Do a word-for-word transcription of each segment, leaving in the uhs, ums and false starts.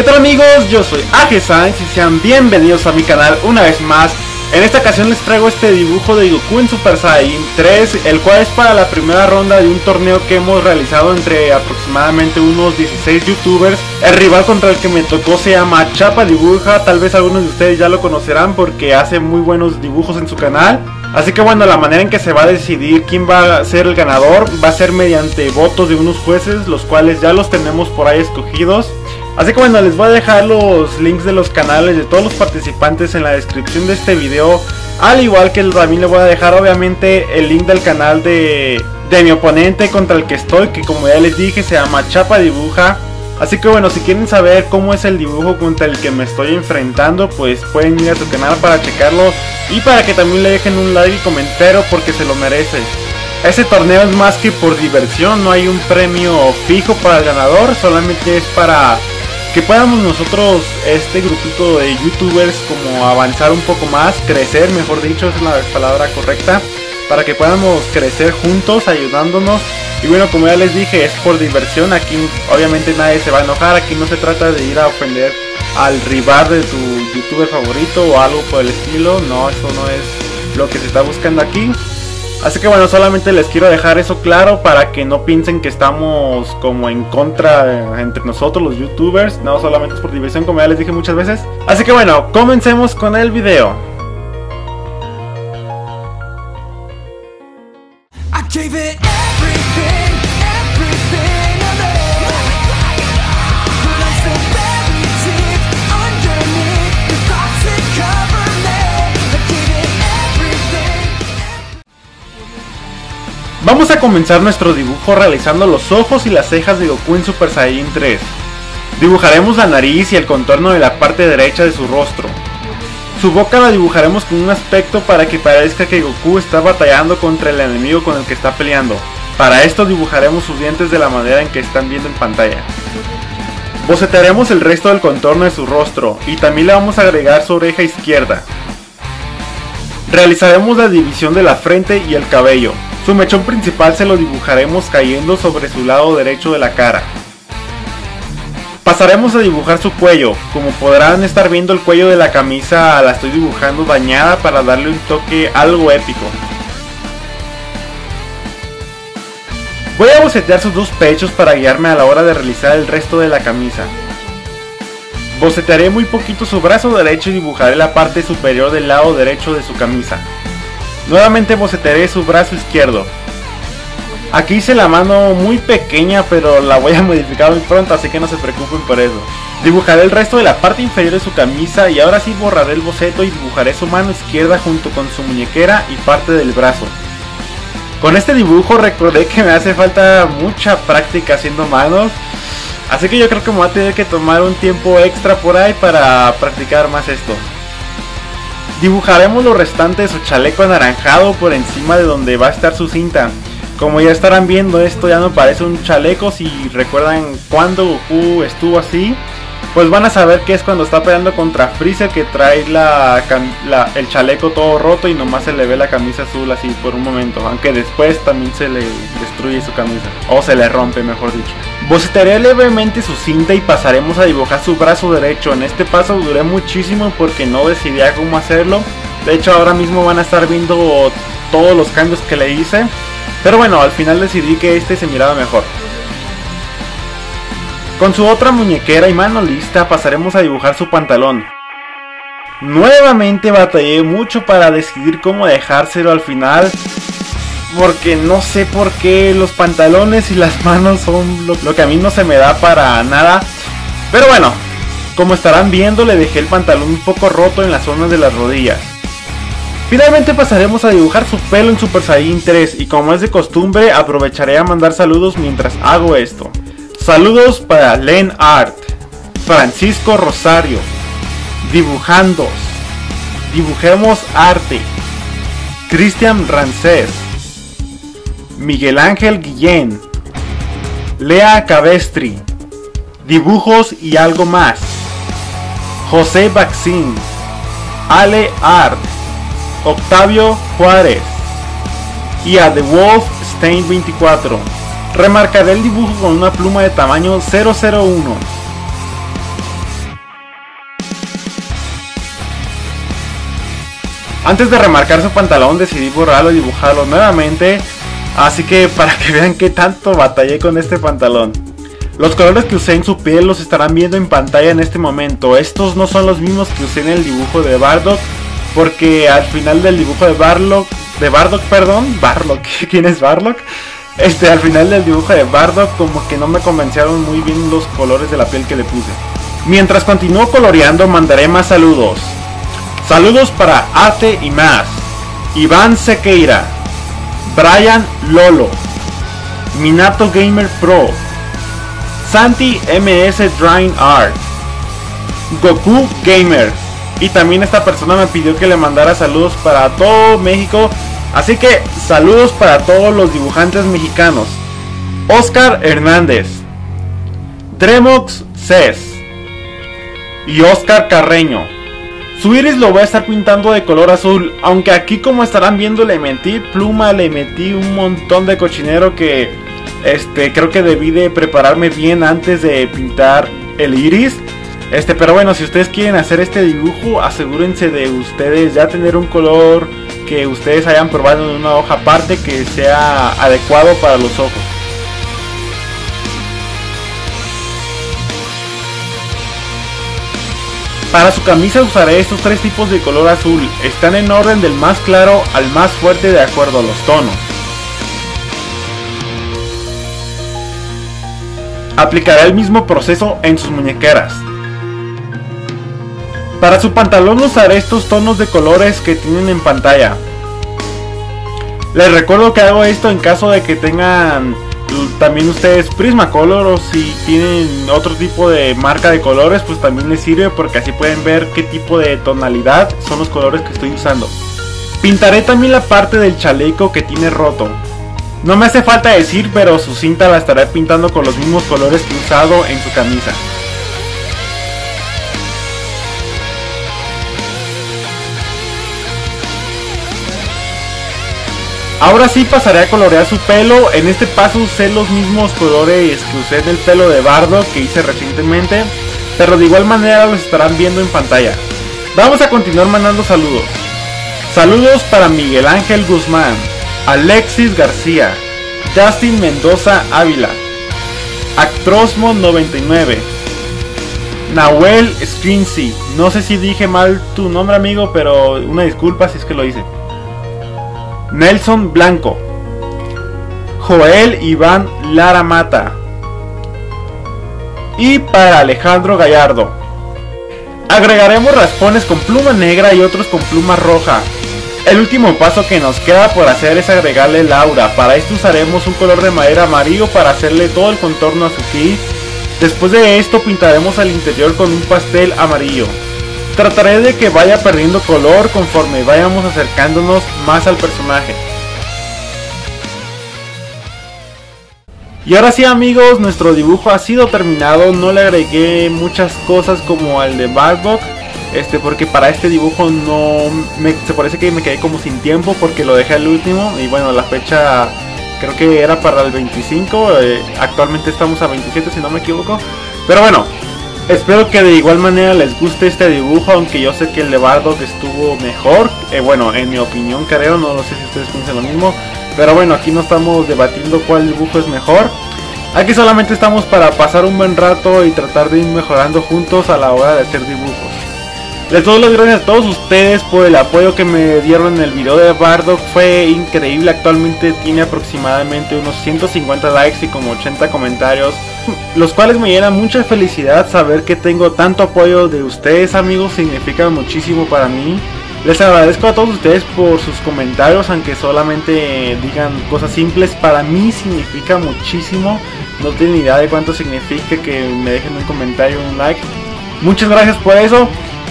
¿Qué tal amigos? Yo soy A G Sains y sean bienvenidos a mi canal una vez más. En esta ocasión les traigo este dibujo de Goku en Super Saiyan tres, el cual es para la primera ronda de un torneo que hemos realizado entre aproximadamente unos dieciséis youtubers. El rival contra el que me tocó se llama Chapa Dibuja, tal vez algunos de ustedes ya lo conocerán porque hace muy buenos dibujos en su canal. Así que bueno, la manera en que se va a decidir quién va a ser el ganador va a ser mediante votos de unos jueces, los cuales ya los tenemos por ahí escogidos. Así que bueno, les voy a dejar los links de los canales de todos los participantes en la descripción de este video, al igual que también les voy a dejar obviamente el link del canal de, de mi oponente contra el que estoy, que como ya les dije se llama Chapa Dibuja. Así que bueno, si quieren saber cómo es el dibujo contra el que me estoy enfrentando, pues pueden ir a su canal para checarlo y para que también le dejen un like y comentario porque se lo merece. Este torneo es más que por diversión, no hay un premio fijo para el ganador, solamente es para que podamos nosotros, este grupito de youtubers, como avanzar un poco más, crecer, mejor dicho, es la palabra correcta, para que podamos crecer juntos, ayudándonos. Y bueno, como ya les dije, es por diversión, aquí obviamente nadie se va a enojar, aquí no se trata de ir a ofender al rival de tu youtuber favorito o algo por el estilo, no, eso no es lo que se está buscando aquí. Así que bueno, solamente les quiero dejar eso claro para que no piensen que estamos como en contra entre nosotros los youtubers. No, solamente es por diversión, como ya les dije muchas veces. Así que bueno, comencemos con el video. Vamos a comenzar nuestro dibujo realizando los ojos y las cejas de Goku en Super Saiyan tres. Dibujaremos la nariz y el contorno de la parte derecha de su rostro. Su boca la dibujaremos con un aspecto para que parezca que Goku está batallando contra el enemigo con el que está peleando. Para esto dibujaremos sus dientes de la manera en que están viendo en pantalla. Bocetaremos el resto del contorno de su rostro y también le vamos a agregar su oreja izquierda. Realizaremos la división de la frente y el cabello. Su mechón principal se lo dibujaremos cayendo sobre su lado derecho de la cara. Pasaremos a dibujar su cuello. Como podrán estar viendo, el cuello de la camisa la estoy dibujando dañada para darle un toque algo épico. Voy a bocetear sus dos pechos para guiarme a la hora de realizar el resto de la camisa. Bocetearé muy poquito su brazo derecho y dibujaré la parte superior del lado derecho de su camisa. Nuevamente bocetaré su brazo izquierdo. Aquí hice la mano muy pequeña, pero la voy a modificar muy pronto, así que no se preocupen por eso. Dibujaré el resto de la parte inferior de su camisa y ahora sí borraré el boceto y dibujaré su mano izquierda junto con su muñequera y parte del brazo. Con este dibujo recordé que me hace falta mucha práctica haciendo manos, así que yo creo que me voy a tener que tomar un tiempo extra por ahí para practicar más esto. Dibujaremos lo restante de su chaleco anaranjado por encima de donde va a estar su cinta. Como ya estarán viendo, esto ya no parece un chaleco. Si recuerdan cuando Goku estuvo así, pues van a saber que es cuando está peleando contra Freezer, que trae la, la, el chaleco todo roto y nomás se le ve la camisa azul así por un momento, aunque después también se le destruye su camisa, o se le rompe mejor dicho. Bocetaré levemente su cinta y pasaremos a dibujar su brazo derecho. En este paso duré muchísimo porque no decidía cómo hacerlo. De hecho ahora mismo van a estar viendo todos los cambios que le hice. Pero bueno, al final decidí que este se miraba mejor. Con su otra muñequera y mano lista pasaremos a dibujar su pantalón. Nuevamente batallé mucho para decidir cómo dejárselo al final, porque no sé por qué los pantalones y las manos son lo, lo que a mí no se me da para nada. Pero bueno, como estarán viendo, le dejé el pantalón un poco roto en las zonas de las rodillas. Finalmente pasaremos a dibujar su pelo en Super Saiyan tres y como es de costumbre aprovecharé a mandar saludos mientras hago esto. Saludos para Len Art, Francisco Rosario, Dibujandos, Dibujemos Arte, Cristian Rancés, Miguel Ángel Guillén, Lea Cabestri, Dibujos y Algo Más, José Baxín, Ale Art, Octavio Juárez y a The Wolf Stein veinticuatro. Remarcaré el dibujo con una pluma de tamaño cero cero uno. Antes de remarcar su pantalón decidí borrarlo y dibujarlo nuevamente, así que para que vean qué tanto batallé con este pantalón. Los colores que usé en su piel los estarán viendo en pantalla en este momento. Estos no son los mismos que usé en el dibujo de Bardock, porque al final del dibujo de Bardock, de Bardock, perdón, Bardock, ¿quién es Bardock? Este, al final del dibujo de Bardock como que no me convencieron muy bien los colores de la piel que le puse. Mientras continúo coloreando mandaré más saludos. Saludos para Ate y Más, Iván Sequeira, Brian Lolo, Minato Gamer Pro, Santi M S Drawing Art, Goku Gamer, y también esta persona me pidió que le mandara saludos para todo México, así que saludos para todos los dibujantes mexicanos. Oscar Hernández, Dremox Cés y Oscar Carreño. Su iris lo voy a estar pintando de color azul, aunque aquí como estarán viendo le metí pluma, le metí un montón de cochinero que este, creo que debí de prepararme bien antes de pintar el iris. Este, pero bueno, si ustedes quieren hacer este dibujo, asegúrense de ustedes ya tener un color que ustedes hayan probado en una hoja aparte que sea adecuado para los ojos. Para su camisa usaré estos tres tipos de color azul, están en orden del más claro al más fuerte de acuerdo a los tonos. Aplicaré el mismo proceso en sus muñequeras. Para su pantalón usaré estos tonos de colores que tienen en pantalla. Les recuerdo que hago esto en caso de que tengan también ustedes Prismacolor, o si tienen otro tipo de marca de colores pues también les sirve, porque así pueden ver qué tipo de tonalidad son los colores que estoy usando. Pintaré también la parte del chaleco que tiene roto. No me hace falta decir, pero su cinta la estaré pintando con los mismos colores que he usado en su camisa. Ahora sí pasaré a colorear su pelo. En este paso usé los mismos colores que usé del pelo de Bardock que hice recientemente, pero de igual manera los estarán viendo en pantalla. Vamos a continuar mandando saludos. Saludos para Miguel Ángel Guzmán, Alexis García, Justin Mendoza Ávila, Actrosmo noventa y nueve, Nahuel Scrincy. No sé si dije mal tu nombre, amigo, pero una disculpa si es que lo hice. Nelson Blanco, Joel Iván Lara Mata, y para Alejandro Gallardo. Agregaremos raspones con pluma negra y otros con pluma roja. El último paso que nos queda por hacer es agregarle el aura. Para esto usaremos un color de madera amarillo para hacerle todo el contorno a su ki. Después de esto pintaremos el interior con un pastel amarillo. Trataré de que vaya perdiendo color conforme vayamos acercándonos más al personaje. Y ahora sí, amigos, nuestro dibujo ha sido terminado. No le agregué muchas cosas como al de Bardock, este, porque para este dibujo no me, se parece que me quedé como sin tiempo porque lo dejé al último. Y bueno, la fecha creo que era para el veinticinco, eh, actualmente estamos a veintisiete si no me equivoco. Pero bueno, espero que de igual manera les guste este dibujo, aunque yo sé que el de Bardock estuvo mejor, eh, bueno, en mi opinión creo, no lo sé si ustedes piensan lo mismo, pero bueno, aquí no estamos debatiendo cuál dibujo es mejor, aquí solamente estamos para pasar un buen rato y tratar de ir mejorando juntos a la hora de hacer dibujos. Les doy las gracias a todos ustedes por el apoyo que me dieron en el video de Bardock, fue increíble, actualmente tiene aproximadamente unos ciento cincuenta likes y como ochenta comentarios, los cuales me llenan mucha felicidad. Saber que tengo tanto apoyo de ustedes, amigos, significa muchísimo para mí. Les agradezco a todos ustedes por sus comentarios, aunque solamente digan cosas simples, para mí significa muchísimo. No tienen idea de cuánto significa que me dejen un comentario, un like. Muchas gracias por eso.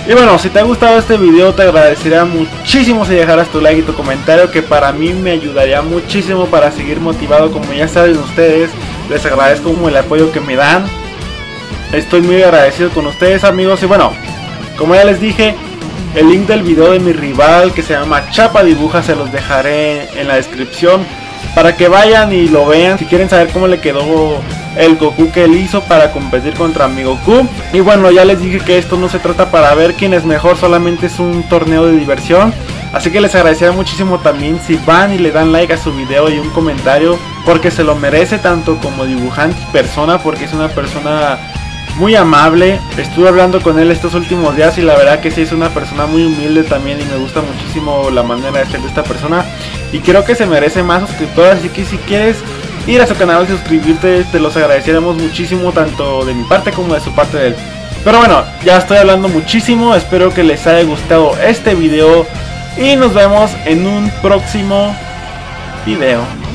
Y bueno, si te ha gustado este video te agradecería muchísimo si dejaras tu like y tu comentario, que para mí me ayudaría muchísimo para seguir motivado. Como ya saben ustedes, les agradezco como el apoyo que me dan. Estoy muy agradecido con ustedes, amigos. Y bueno, como ya les dije, el link del video de mi rival que se llama Chapa Dibuja se los dejaré en la descripción para que vayan y lo vean si quieren saber cómo le quedó el Goku que él hizo para competir contra mi Goku. Y bueno, ya les dije que esto no se trata para ver quién es mejor, solamente es un torneo de diversión. Así que les agradecería muchísimo también si van y le dan like a su video y un comentario, porque se lo merece tanto como dibujante y persona, porque es una persona muy amable. Estuve hablando con él estos últimos días y la verdad que sí es una persona muy humilde también, y me gusta muchísimo la manera de ser de esta persona, y creo que se merece más suscriptores. Así que si quieres ir a su canal y suscribirte, te los agradeceríamos muchísimo, tanto de mi parte como de su parte de él. Pero bueno, ya estoy hablando muchísimo, espero que les haya gustado este video y nos vemos en un próximo video.